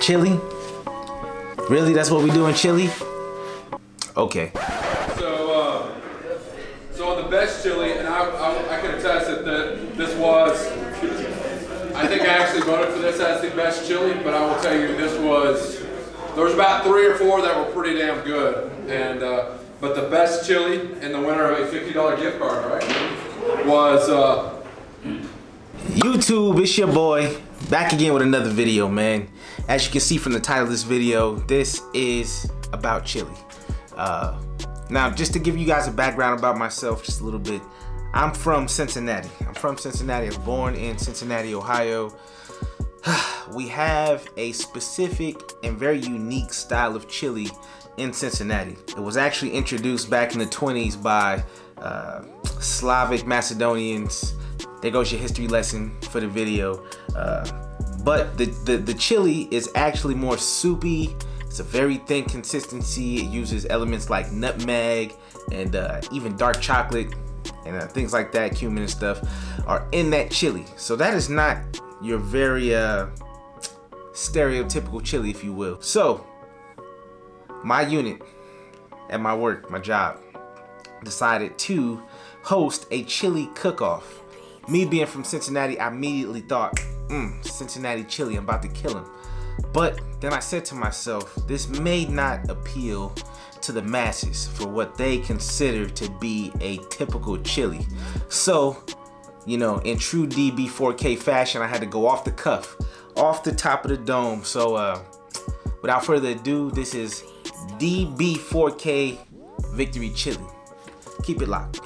Chili? Really? That's what we do in Chile? Okay. So on the best chili, and I can attest that this was, I think I actually voted for this as the best chili, but I will tell you this was, there was about 3 or 4 that were pretty damn good. And but the best chili and the winner of a $50 gift card, right, was YouTube, it's your boy. Back again with another video, man. As you can see from the title of this video, this is about chili. Now, just to give you guys a background about myself, just a little bit, I'm from Cincinnati. I was born in Cincinnati, Ohio. We have a specific and very unique style of chili in Cincinnati. It was actually introduced back in the 1920s by Slavic Macedonians. There goes your history lesson for the video. But the chili is actually more soupy. It's a very thin consistency. It uses elements like nutmeg and even dark chocolate and things like that, cumin and stuff, are in that chili. So that is not your very stereotypical chili, if you will. So my unit at my work, my job, decided to host a chili cook-off. Me being from Cincinnati, I immediately thought, Cincinnati chili, I'm about to kill him. But then I said to myself, this may not appeal to the masses for what they consider to be a typical chili. So, you know, in true DB4K fashion, I had to go off the cuff, off the top of the dome. So without further ado, this is DB4K Victory Chili. Keep it locked.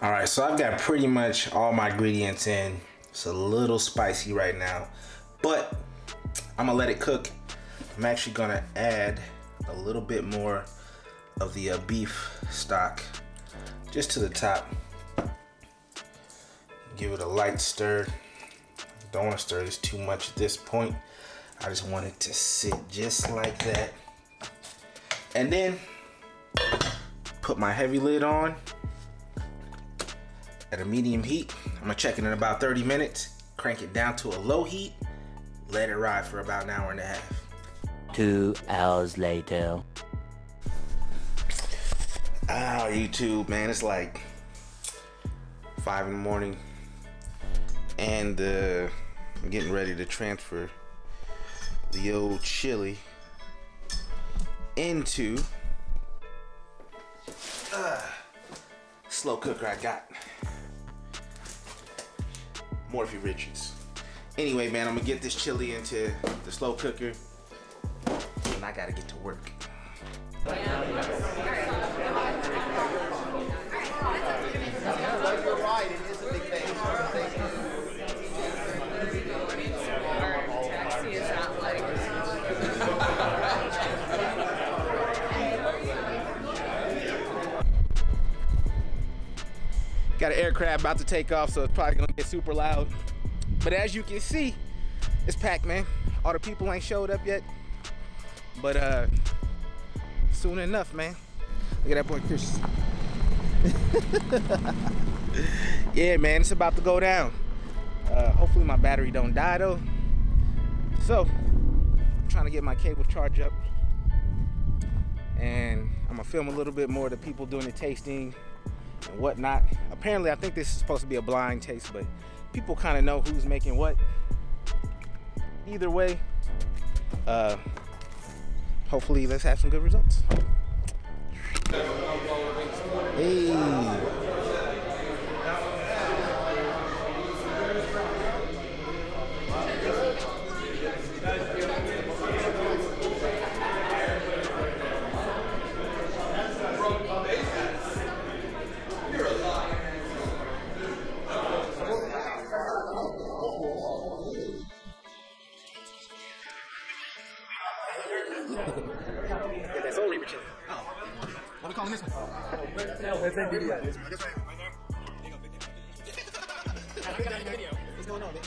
All right, so I've got pretty much all my ingredients in. It's a little spicy right now, but I'm gonna let it cook. I'm actually gonna add a little bit more of the beef stock just to the top. Give it a light stir. Don't wanna stir this too much at this point. I just want it to sit just like that. And then put my heavy lid on at a medium heat. I'm gonna check it in about 30 minutes, crank it down to a low heat, let it ride for about an hour and a half. 2 hours later. Ah, YouTube, man, it's like 5 in the morning and I'm getting ready to transfer the old chili into slow cooker I got. Morphy Richards. Anyway, man, I'm gonna get this chili into the slow cooker and I gotta get to work. You're right, it is a big thing. Taxi is not like got an aircraft about to take off, so it's probably gonna get super loud. But as you can see, it's packed, man. All the people ain't showed up yet, but soon enough, man. Look at that boy Chris. Yeah, man, it's about to go down. Hopefully my battery don't die though. So I'm trying to get my cable charge up, and I'm gonna film a little bit more of the people doing the tasting and whatnot. Apparently I think this is supposed to be a blind taste, but people kind of know who's making what. Either way, hopefully let's have some good results. Hey. That's only Richard. Oh, what do you call this one? That's that video. Right there. Big up, big up. I got a video. What's going on, man?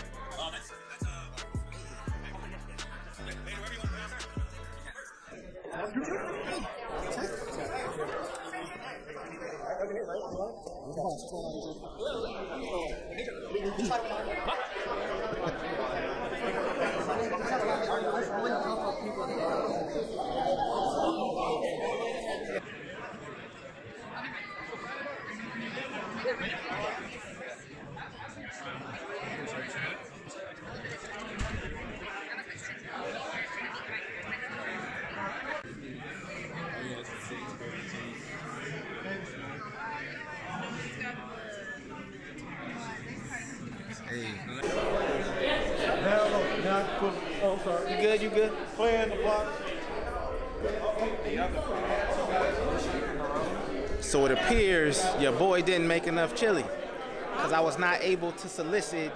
You good? You good? Playing the block. So it appears your boy didn't make enough chili, because I was not able to solicit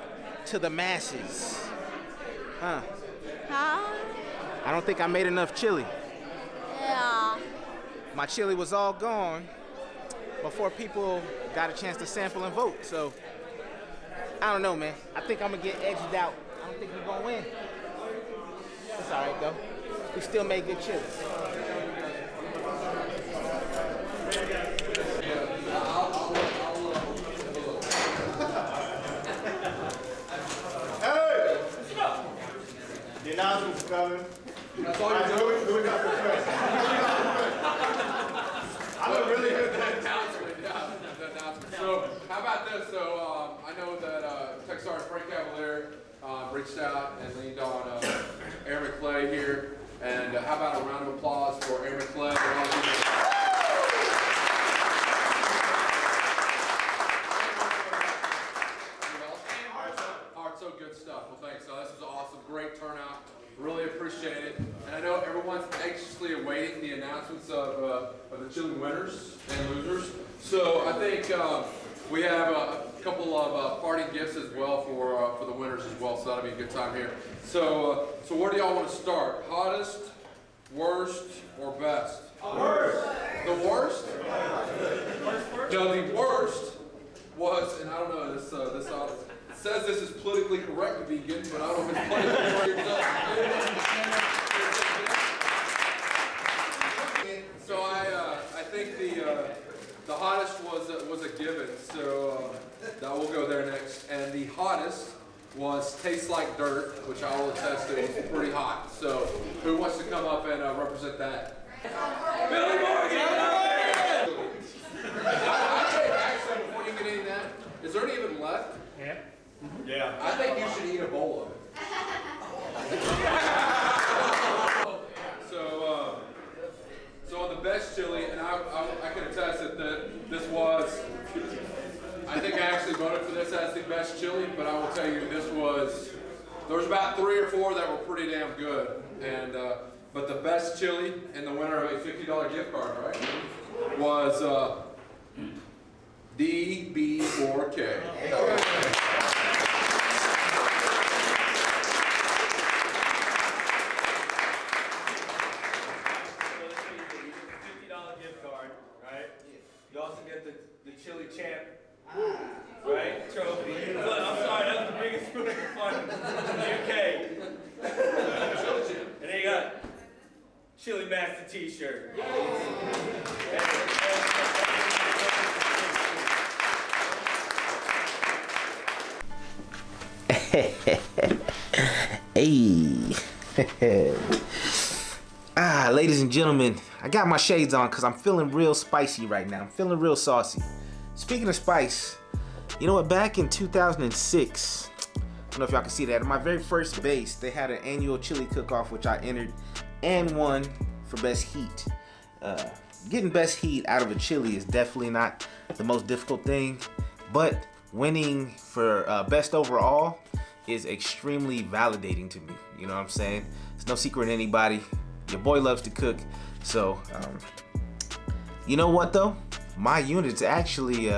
to the masses. Huh? Huh? I don't think I made enough chili. Yeah. My chili was all gone before people got a chance to sample and vote. So I don't know, man. I think I'm gonna get edged out. I don't think we're gonna win. It's all right though. We still make good chips. Hey! The announcement's coming. That's all you're doing? Doing that for first. I don't really hear that announcement. So, how about this? So, I know that Tech Sergeant Frank Cavalier reached out and leaned on Aaron Plag here, and how about a round of applause for Aaron Plag and all you. All right, so good stuff. Well, thanks. So this is awesome. Great turnout. Really appreciate it. And I know everyone's anxiously awaiting the announcements of the chili winners and losers. So I think We have a couple of party gifts as well for the winners as well, so that'll be a good time here. So, so where do y'all want to start? Hottest, worst, or best? Worst. The worst? Now the worst was, and I don't know, this this audience says this is politically correct to be getting, but I don't know if it's politically correct. So I think the hottest was a given, so that will go there next. And the hottest was Tastes Like Dirt, which I will attest to was pretty hot. So who wants to come up and represent that? Billy Morgan! Actually, before you get into that, is there any even left? Yeah. Yeah. I think you should eat a bowl of it. So on the best chili, and I can attest that this was, I think I actually voted for this as the best chili, but I will tell you this was, there was about 3 or 4 that were pretty damn good, and but the best chili and the winner of a $50 gift card, right, was DB4K. So this is the $50 gift card, right? You also get the chili champ, right, trophy. But I'm sorry, that's the biggest spoon of fun in the UK. And then you got Chili Master T-shirt. Yeah. Hey. Ah, ladies and gentlemen, I got my shades on because I'm feeling real spicy right now. I'm feeling real saucy. Speaking of spice, you know what? Back in 2006, I don't know if y'all can see that. In my very first base, they had an annual chili cook-off, which I entered and won for best heat. Getting best heat out of a chili is definitely not the most difficult thing, but winning for best overall is extremely validating to me. You know what I'm saying? It's no secret to anybody. Your boy loves to cook. So, you know what though? My unit's actually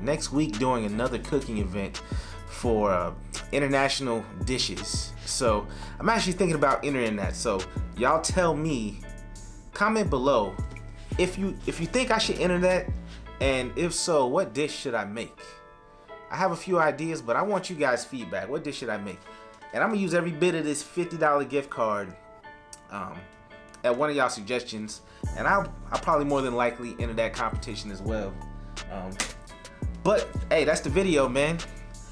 next week doing another cooking event for international dishes. So I'm actually thinking about entering that. So y'all tell me, comment below if you think I should enter that, and if so, what dish should I make? I have a few ideas, but I want you guys' feedback. What dish should I make? And I'm gonna use every bit of this $50 gift card at one of y'all suggestions, and I'll probably more than likely enter that competition as well. But hey, that's the video, man.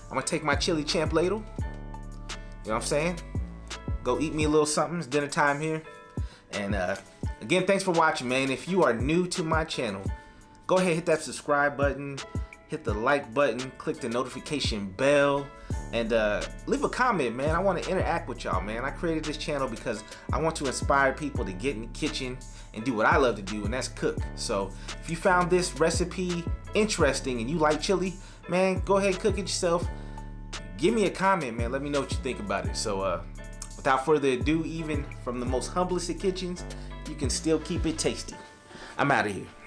I'm gonna take my chili champ ladle. You know what I'm saying? Go eat me a little something. It's dinner time here. And again, thanks for watching, man. If you are new to my channel, go ahead, hit that subscribe button, hit the like button, click the notification bell, and leave a comment, man. I want to interact with y'all, man. I created this channel because I want to inspire people to get in the kitchen and do what I love to do, and that's cook. So if you found this recipe interesting and you like chili, man, go ahead and cook it yourself. Give me a comment, man. Let me know what you think about it. So without further ado, even from the most humblest of kitchens, you can still keep it tasty. I'm out of here.